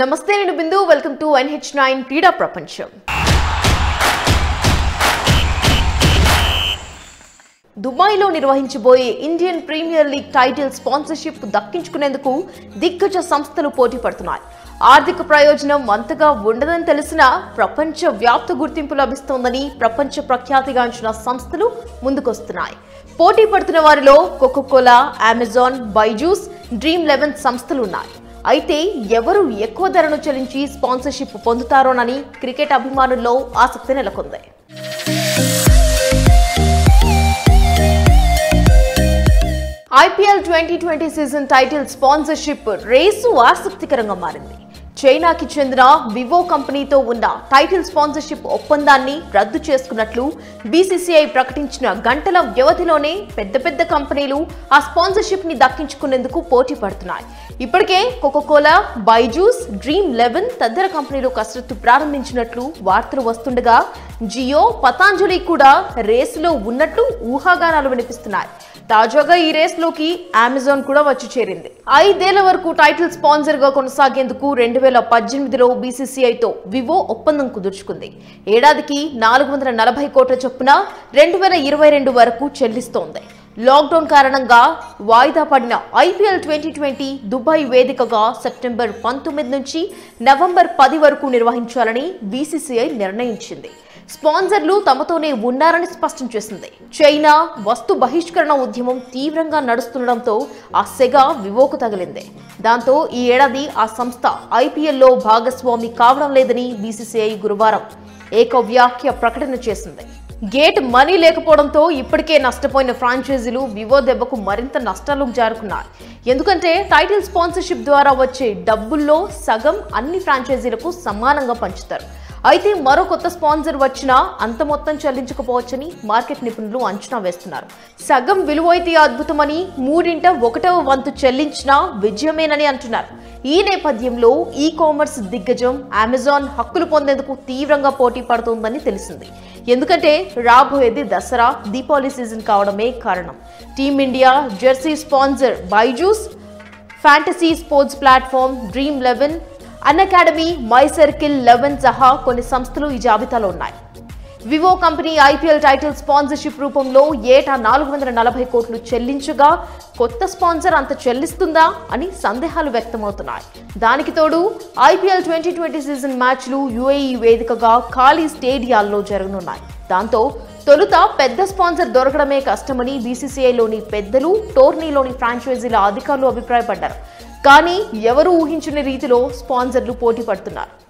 నమస్తే నేను Bindu welcome to NH9 క్రీడా ప్రపంచం. దుబాయ్లో నిర్వహించబోయే Indian premier league title sponsorship దక్కించుకునేందుకు దిగ్గజ సంస్థలు పోటీ పడుతున్నాయి. ఆర్థిక ప్రయోజనం అంతగా ఉండదని తెలిసినా ప్రపంచ వ్యాప్త గుర్తింపు లభిస్తోందని ప్రపంచ ప్రఖ్యాతిగాంచిన సంస్థలు ముందుకొస్తున్నాయి. పోటీ పడుతున్న వారిలో కోకాకోలా, అమెజాన్, బైజూస్, డ్రీమ్ 11 సంస్థలు ఉన్నాయి. అయితే ఎవరు ఎక్కువ ధరను చెల్లించి స్పాన్సర్షిప్ పొందుతారోనని క్రికెట్ అభిమానుల్లో ఆసక్తి నెలకొంది. IPL 2020 season title sponsorship race ఆసక్తికరంగా మారింది. చైనాకి చెందిన వివో కంపెనీతో ఉన్న టైటిల్ స్పాన్సర్షిప్ ఒప్పందాన్ని రద్దు చేసుకున్నట్లు BCCI ప్రకటించిన గంటల వ్యవధిలోనే పెద్ద కంపెనీలు ఆ స్పాన్సర్షిప్ ని దక్కించుకునేందుకు పోటీ పడుతున్నాయి. ఇప్పటికే కోకాకోలా, బైజూస్, డ్రీమ్ 11 తదితర కంపెనీలు కసరత్తు ప్రారంభించినట్లు వార్తలు వస్తుండగా జియో, పతాంజలి కూడా రేసులో ఉన్నట్లు ఊహాగానాలు వినిపిస్తున్నాయి. తాజాగా ఈ రేసులోకి అమెజాన్ కూడా వచ్చి చేరింది. 5 ఏళ్ల వరకు టైటిల్ స్పాన్సర్ గా కొనసాగేందుకు 2018లో BCCIతో వివో ఒప్పందం కుదుర్చుకుంది. ఏడాదికి 440 కోట్ల చొప్పున 2022 వరకు చెల్లిస్తోంది. లాక్డౌన్ కారణంగా వాయిదా పడిన IPL 2020 దుబాయ్ వేదికగా సెప్టెంబర్ 19 నుంచి నవంబర్ 10 వరకు నిర్వహించాలని BCCI నిర్ణయించింది. స్పాన్సర్లు తమతోనే ఉన్నారని స్పష్టం చేసింది. చైనా వస్తు బహిష్కరణ ఉద్యమం తీవ్రంగా నడుస్తుండటంతో ఆ సెగ వివోకు తగిలింది. దాంతో ఈ ఏడాది ఆ సంస్థ IPLలో భాగస్వామి కావడం లేదని BCCI గురువారం ఏకవ్యాఖ్య ప్రకటన చేసింది. గేట్ మనీ లేకపోవడంతో ఇప్పటికే నష్టపోయిన ఫ్రాంచైజీలు వివో దెబ్బకు మరింత నష్టాలకు జారుకున్నాయి. ఎందుకంటే టైటిల్ స్పాన్సర్షిప్ ద్వారా వచ్చే డబ్బుల్లో సగం అన్ని ఫ్రాంచైజీలకు సమానంగా పంచుతారు. అయితే మరో కొత్త స్పాన్సర్ వచ్చినా అంత మొత్తం చెల్లించకపోవచ్చని మార్కెట్ నిపుణులు అంచనా వేస్తున్నారు. సగం విలువైతే అద్భుతమని 3/1 చెల్లించినా విజయమేనని అంటున్నారు. ఈ నేపథ్యంలో ఈ కామర్స్ దిగ్గజం అమెజాన్ హక్కులు పొందేందుకు తీవ్రంగా పోటీ పడుతుందని తెలిసింది. ఎందుకంటే రాబోయేది దసరా, దీపావళి సీజన్ కావడమే కారణం. Team India jersey sponsor Byju's, fantasy sports platform Dream 11, Unacademy, my Circle 11 సహా కొన్ని సంస్థలు ఈ జాబితాలో ఉన్నాయి. Vivo company IPL title sponsorship రూపంలో ఏటా 440 కోట్లు చెల్లించగా కొత్త స్పాన్సర్ అంత చెల్లిస్తుందా అని సందేహాలు వ్యక్తమవుతున్నాయి. దానికి తోడు IPL 2020 సీజన్ మ్యాచ్లు UAE వేదికగా ఖాళీ స్టేడియాల్లో జరగనున్నాయి. దాంతో తొలుత పెద్ద స్పాన్సర్ దొరకడమే కష్టమని BCCIలోని పెద్దలు, టోర్నీలోని ఫ్రాంచైజీల అధికారులు అభిప్రాయపడ్డారు. కానీ ఎవరు ఊహించని రీతిలో స్పాన్సర్లు పోటీ పడుతున్నారు.